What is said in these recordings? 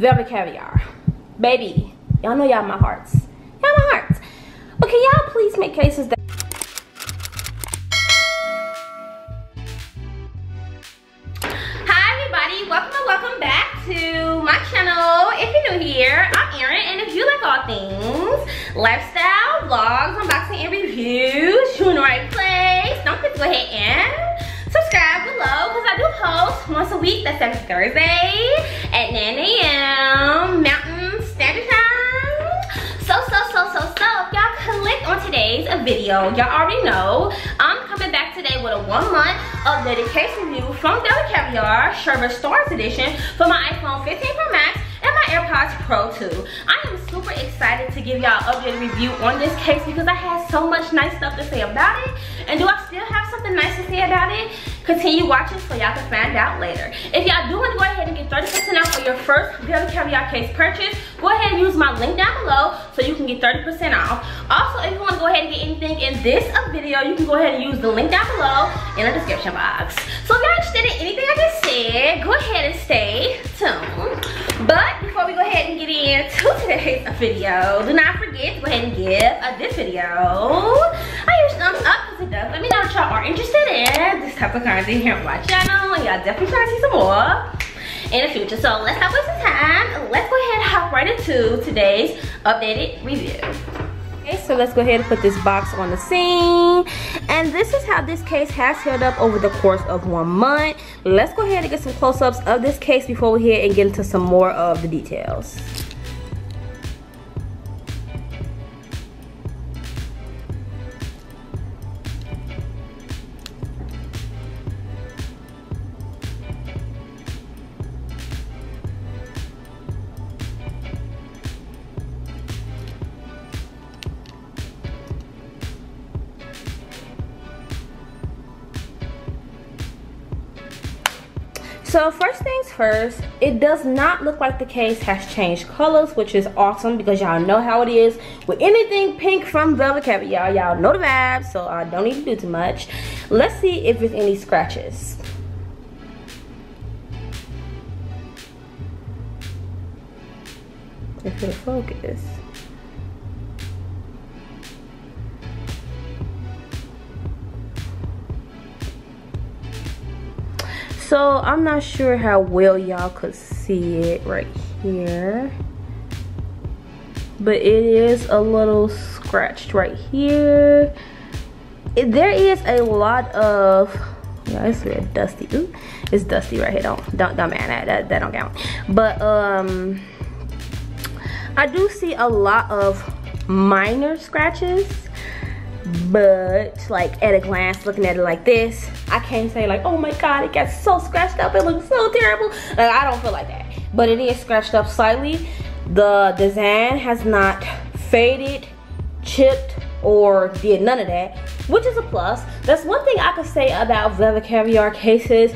Velvet Caviar. Baby, y'all know y'all my hearts. Y'all my hearts. Okay, y'all please make cases that... Hi everybody, welcome back to my channel. If you're new here, I'm Erin, and if you like all things lifestyle, vlogs, unboxing, and reviews, you're in the right place. Don't forget to go ahead and subscribe below, because I do post once a week. That's every Thursday at 9 a.m. Mountain Standard Time. So if y'all click on today's video, y'all already know I'm coming back today with a 1 month of dedication review from Velvet Caviar Sherbert Stars Edition for my iPhone 15 Pro Max and my AirPods Pro 2. I am super excited to give y'all an updated review on this case because I had so much nice stuff to say about it. And do I still have something nice to say about it? Continue watching so y'all can find out later. If y'all do want to go ahead and get 30% off for your first Velvet Caviar case purchase, go ahead and use my link down below so you can get 30% off. Also, if you want to go ahead and get anything in this video, you can go ahead and use the link down below in the description box. So if y'all interested in anything I just said, go ahead and stay tuned. But before we go ahead and get into today's video, do not forget to go ahead and give this video a huge thumbs up because it does let me know that y'all are interested in this type of content here on my channel, and y'all definitely try to see some more in the future. So let's not waste some time. Let's go ahead and hop right into today's updated review. Okay, so let's go ahead and put this box on the scene. And this is how this case has held up over the course of 1 month. Let's go ahead and get some close-ups of this case before we head and get into some more of the details. So first things first, it does not look like the case has changed colors, which is awesome because y'all know how it is with anything pink from Velvet Caviar. Y'all know the vibes, so I don't need to do too much. Let's see if there's any scratches. If it'll focus. So I'm not sure how well y'all could see it right here, but it is a little scratched right here. There is a lot of, yeah, it's real dusty. Ooh, it's dusty right here. Don't mind that don't count. But I do see a lot of minor scratches. But like at a glance, looking at it like this, I can't say like, oh my god, it got so scratched up, it looks so terrible. Like, I don't feel like that, but it is scratched up slightly. The design has not faded, chipped, or did none of that, which is a plus. That's one thing I could say about Velvet Caviar cases.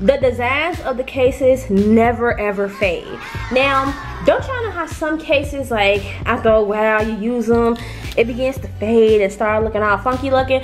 The designs of the cases never ever fade. Now, don't y'all know how some cases, like after a while you use them, it begins to fade and start looking all funky looking?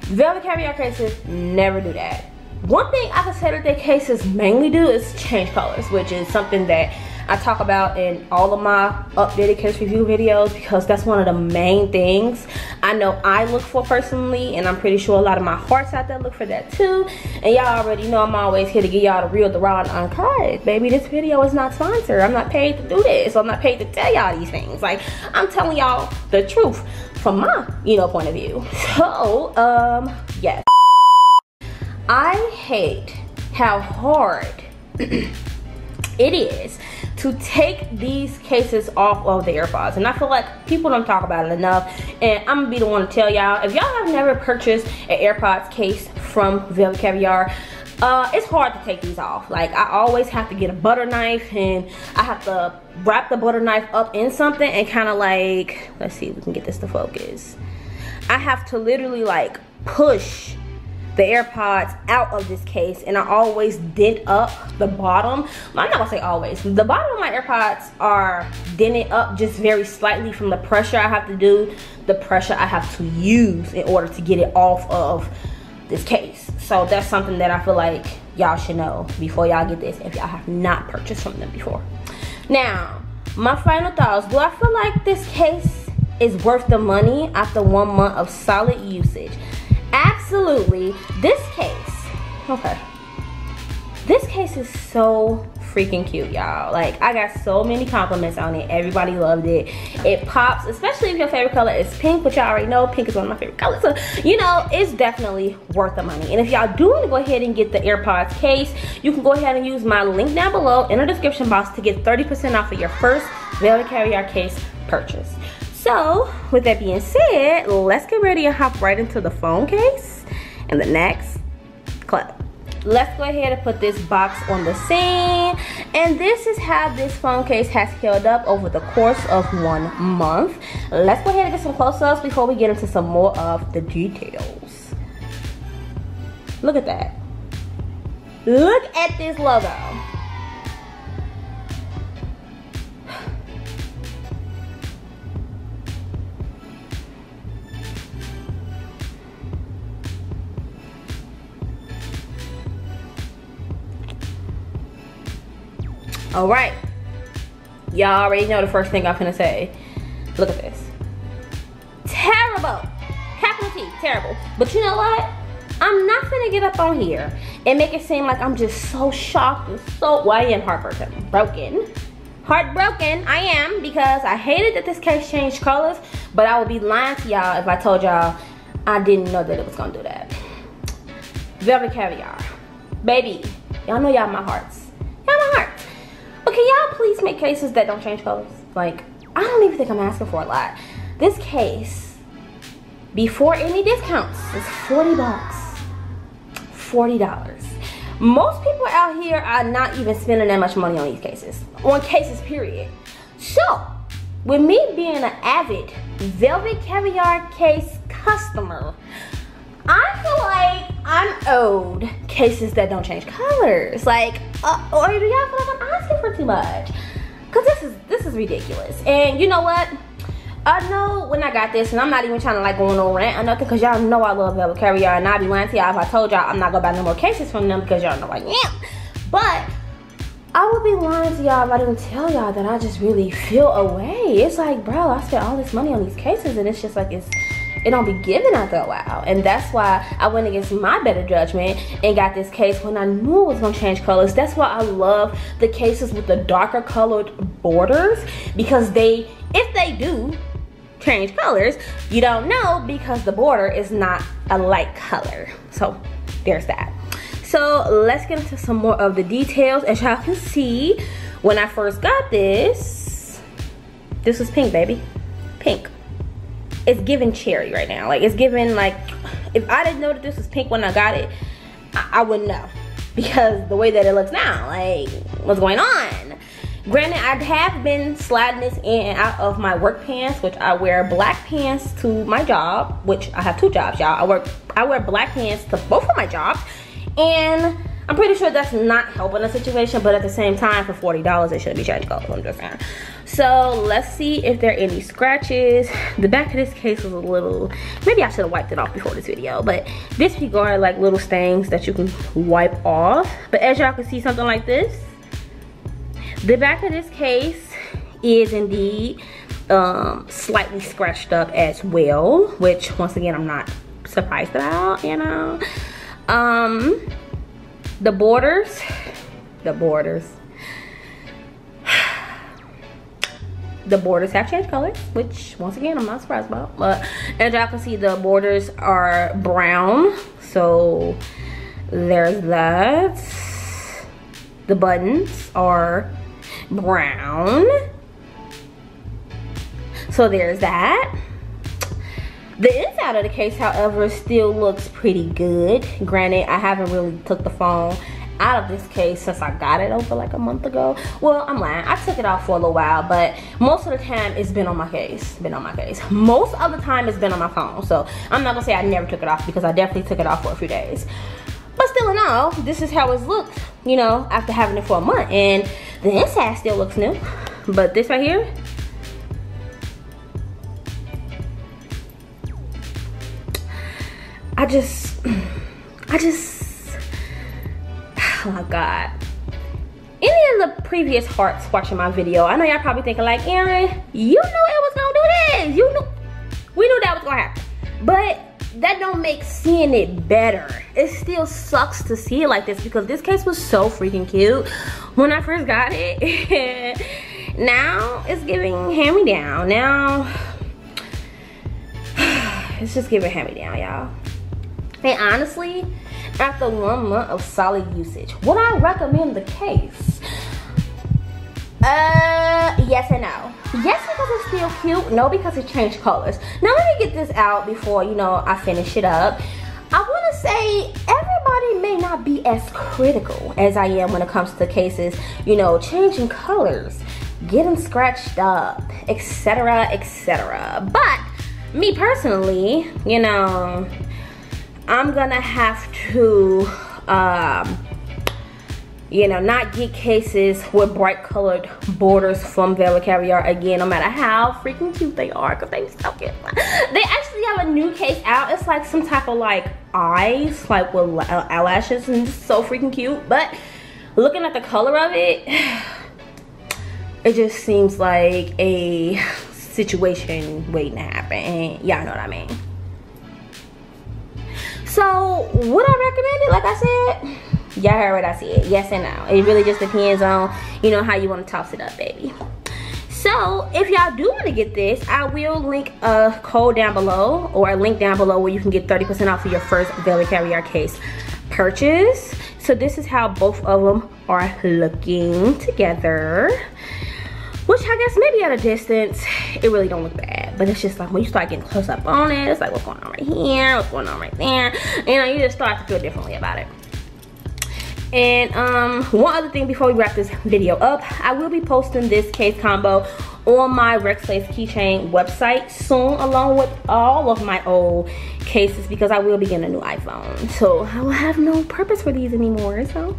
Velvet Caviar cases never do that. One thing I consider their cases mainly do is change colors, which is something that I talk about in all of my updated case review videos because that's one of the main things I know I look for personally, and I'm pretty sure a lot of my hearts out there look for that too. And y'all already know I'm always here to give y'all the real, the raw, and uncut. Baby, this video is not sponsored. I'm not paid to do this. I'm not paid to tell y'all these things. Like, I'm telling y'all the truth from my, point of view. So, yes. I hate how hard it is to take these cases off of the AirPods, and I feel like people don't talk about it enough, and I'm gonna be the one to tell y'all. If y'all have never purchased an AirPods case from Velvet Caviar, it's hard to take these off. Like, I always have to get a butter knife, and I have to wrap the butter knife up in something and kind of like, let's see if we can get this to focus. I have to literally like push the AirPods out of this case, and I always dent up the bottom. I'm not gonna say always. The bottom of my AirPods are dented up just very slightly from the pressure I have to do, the pressure I have to use in order to get it off of this case. So that's something that I feel like y'all should know before y'all get this if y'all have not purchased from them before. Now, my final thoughts. Do I feel like this case is worth the money after 1 month of solid usage? Absolutely. This case, okay. This case is so freaking cute, y'all. Like, I got so many compliments on it. Everybody loved it. It pops, especially if your favorite color is pink, which y'all already know pink is one of my favorite colors. So, you know, it's definitely worth the money. And if y'all do want to go ahead and get the AirPods case, you can go ahead and use my link down below in the description box to get 30% off of your first Velvet Caviar case purchase. So, with that being said, let's get ready and hop right into the phone case and the next clip. Let's go ahead and put this box on the scene. And this is how this phone case has held up over the course of 1 month. Let's go ahead and get some close-ups before we get into some more of the details. Look at that. Look at this logo. Alright, y'all already know the first thing I'm gonna say. Look at this. Terrible. Capital T, terrible. But you know what? I'm not gonna get up on here and make it seem like I'm just so shocked and so, well, I am heartbroken. Heartbroken, I am, because I hated that this case changed colors, but I would be lying to y'all if I told y'all I didn't know that it was gonna do that. Velvet Caviar. Baby, y'all know y'all my hearts. Can y'all please make cases that don't change colors? Like, I don't even think I'm asking for a lot. This case, before any discounts, is $40. $40. Most people out here are not even spending that much money on these cases. On cases, period. So, with me being an avid Velvet Caviar case customer, I feel like I'm owed cases that don't change colors. Like, or do y'all feel like I'm asking for too much? Cause this is ridiculous. And you know what? I know when I got this, and I'm not even trying to like go on no rant or nothing, cause y'all know I love Velvet Caviar, and I'd be lying to y'all if I told y'all I'm not gonna buy no more cases from them, because y'all know I am. But I would be lying to y'all if I didn't tell y'all that I just really feel away. It's like, bro, I spent all this money on these cases, and it's just like it don't be given after a while. And that's why I went against my better judgment and got this case when I knew it was gonna change colors. That's why I love the cases with the darker colored borders, because they, if they do change colors, you don't know because the border is not a light color. So there's that. So let's get into some more of the details. As y'all can see, when I first got this, this was pink, baby, pink. It's giving cherry right now. Like, it's giving, like, if I didn't know that this was pink when I got it, I wouldn't know, because the way that it looks now, like, what's going on? Granted, I have been sliding this in and out of my work pants, which I wear black pants to my job, which I have two jobs, y'all. I wear black pants to both of my jobs, and I'm pretty sure that's not helping the situation, but at the same time, for $40, it shouldn't be changed colors, I'm just saying. So let's see if there are any scratches. The back of this case was a little, maybe I should have wiped it off before this video, but disregard like little stains that you can wipe off. But as y'all can see, something like this. The back of this case is indeed slightly scratched up as well, which once again, I'm not surprised about, you know. The borders have changed colors, which once again I'm not surprised about. But as y'all can see, the borders are brown, so there's that. The buttons are brown, so there's that. The inside of the case, however, still looks pretty good. Granted, I haven't really took the phone out of this case since I got it over like a month ago. Well, I'm lying. I took it off for a little while, but most of the time it's been on my case. Most of the time it's been on my phone. So I'm not gonna say I never took it off, because I definitely took it off for a few days. But still in all, this is how it's looked, you know, after having it for a month. And the inside still looks new. But this right here, I just, oh my God. Any of in the previous parts watching my video, I know y'all probably thinking like, Erin, you knew it was gonna do this. You knew, we knew that was gonna happen. But that don't make seeing it better. It still sucks to see it like this because this case was so freaking cute when I first got it. Now it's giving hand-me-down. Now it's just giving hand-me-down, y'all. And honestly, after 1 month of solid usage, would I recommend the case? Yes and no. Yes, because it's still cute. No, because it changed colors. Now let me get this out before, you know, I finish it up. I want to say everybody may not be as critical as I am when it comes to cases, you know, changing colors, getting scratched up, etc, etc. But me personally, you know, I'm gonna have to you know, not get cases with bright colored borders from Velvet Caviar again, no matter how freaking cute they are, because they so cute. They actually have a new case out. It's like some type of like eyes, like with eyelashes, and it's so freaking cute. But looking at the color of it, it just seems like a situation waiting to happen, and y'all know what I mean. So would I recommend it? Like I said, y'all heard what I said. Yes and no. It really just depends on, you know, how you want to toss it up, baby. So if y'all do want to get this, I will link a code down below, or a link down below, where you can get 30% off of your first Velvet Caviar case purchase. So this is how both of them are looking together, which I guess maybe at a distance it really don't look bad, but it's just like when you start getting close up on it, it's like what's going on right here, what's going on right there, you know, you just start to feel differently about it. And one other thing before we wrap this video up, I will be posting this case combo on my Rex Lace keychain website soon, along with all of my old cases, because I will be getting a new iPhone, so I will have no purpose for these anymore. So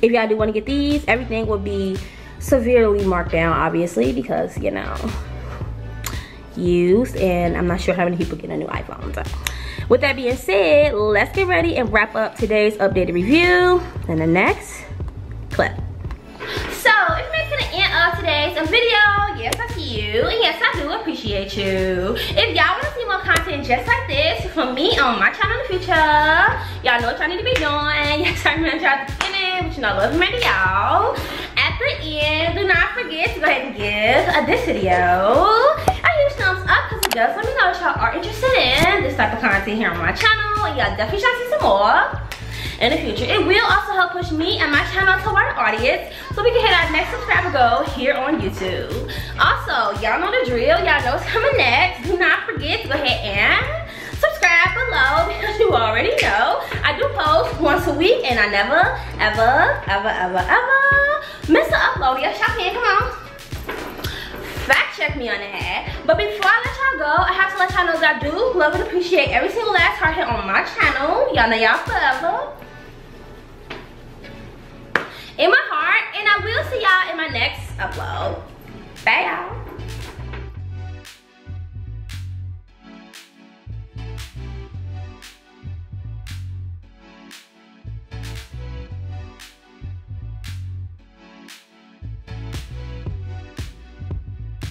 if y'all do want to get these, everything will be severely marked down, obviously, because, you know, used, and I'm not sure how many people get a new iPhone. So with that being said, let's get ready and wrap up today's updated review in the next clip. So if you're making the end of today's video, yes I see you, and yes I do appreciate you. If y'all want to see more content just like this from me on my channel in the future, y'all know what y'all need to be doing. Yes, I remember y'all at the beginning, but you know, love remember y'all. At the end, do not forget to go ahead and give this video a huge thumbs up, because it does let me know what y'all are interested in, this type of content here on my channel, and y'all definitely should see some more in the future. It will also help push me and my channel to a wider audience, so we can hit our next subscriber goal here on YouTube. Also, y'all know the drill, y'all know what's coming next. Do not forget to go ahead and subscribe below, because you already know I do post once a week, and I never, ever miss the upload. Yes, y'all can, come on. Fact check me on that. But before I let y'all go, I have to let y'all know that I do love and appreciate every single last heart here on my channel. Y'all know y'all forever in my heart, and I will see y'all in my next upload. Bye, y'all.